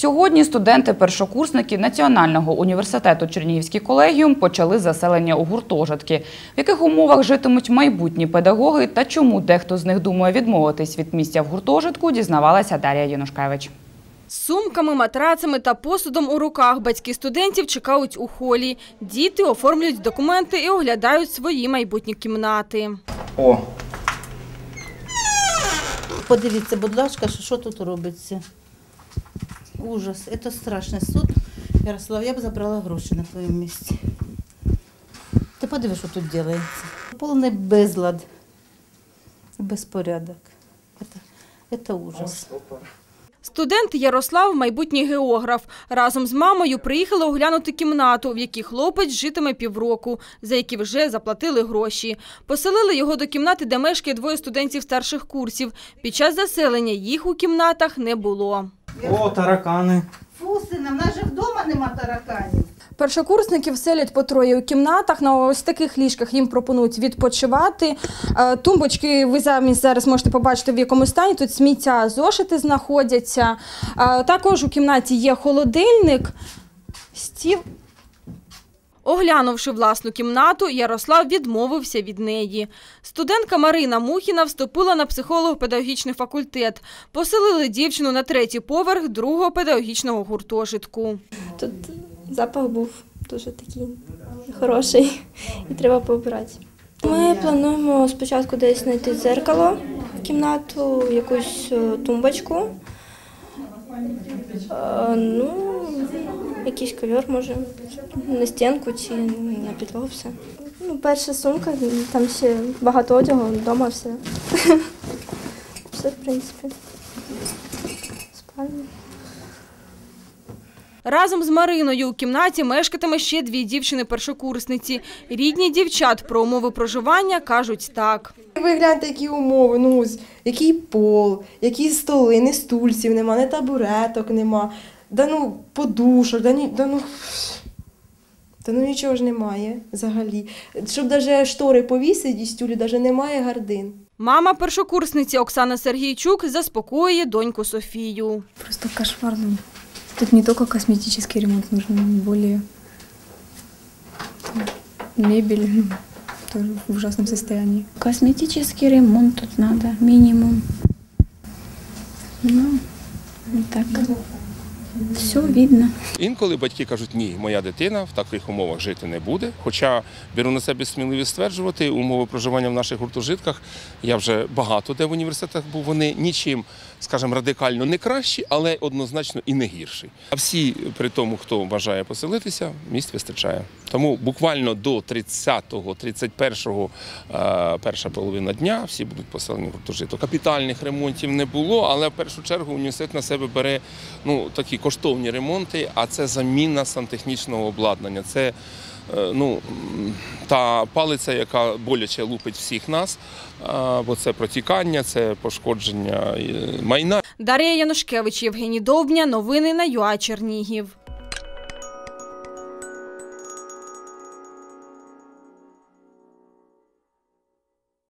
Сьогодні студенти-першокурсники Національного університету Чернігівський колегіум почали заселення у гуртожитки. В яких умовах житимуть майбутні педагоги та чому дехто з них думає відмовитись від місця в гуртожитку, дізнавалася Дарія Янушкевич. З сумками, матрацами та посудом у руках батьки студентів чекають у холі. Діти оформлюють документи і оглядають свої майбутні кімнати. О! Подивіться, будь ласка, що тут робиться. Ужас, це страшний суд. Ярослав, я б забрала гроші на твоєму місці. Ти подивись, що тут робиться. Повний безлад, безпорядок. Це ужас. Студент Ярослав – майбутній географ. Разом з мамою приїхали оглянути кімнату, в якій хлопець житиме півроку, за які вже заплатили гроші. Поселили його до кімнати, де мешкає двоє студентів старших курсів. Під час заселення їх у кімнатах не було. О, таракани! Фу, сина, в нас же вдома нема тараканів. Першокурсників селять по троє у кімнатах. На ось таких ліжках їм пропонують відпочивати. Тумбочки ви зараз можете побачити, в якому стані. Тут сміття, зошити знаходяться. Також у кімнаті є холодильник, стіл. Оглянувши власну кімнату, Ярослав відмовився від неї. Студентка Марина Мухіна вступила на психолого-педагогічний факультет. Поселили дівчину на третій поверх другого педагогічного гуртожитку. Тут запах був дуже такий хороший і треба пообрати. Ми плануємо спочатку десь знайти дзеркало в кімнату, якусь тумбочку, якийсь ковер, може, на стінку чи на підлогу все. Перша сумка, там ще багато одягу, вдома все. Все, в принципі, спальня. Разом з Мариною у кімнаті мешкатиме ще дві дівчини-першокурсниці. Рідні дівчат про умови проживання кажуть так. Ви гляньте, які умови, який пол, які столи, не стульців нема, не табуреток нема, подушок, нічого ж немає взагалі. Щоб навіть штори повісити і стюлі, навіть немає гардин. Мама першокурсниці Оксана Сергійчук заспокоює доньку Софію. Просто кошмарно. Тут не только косметический ремонт нужен, более мебель тоже в ужасном состоянии. Косметический ремонт тут надо минимум. Так все видно. Інколи батьки кажуть, ні, моя дитина в таких умовах жити не буде. Хоча беру на себе сміливість стверджувати, умови проживання в наших гуртожитках, я вже багато де в університетах був, вони нічим, скажімо, радикально не кращі, але однозначно і не гірші. А всі, при тому, хто бажає поселитися, місць вистачає. Тому буквально до 30-го, 31-го, перша половина дня всі будуть поселені в гуртожиток. Капітальних ремонтів не було, але в першу чергу університет на себе бере такі коштовні ремонти, а це заміна сантехнічного обладнання. Це та палиця, яка боляче лупить всіх нас, бо це протікання, це пошкодження майна. Дарія Янушкевич, Євгеній Довбня. Новини на UA:Чернігів.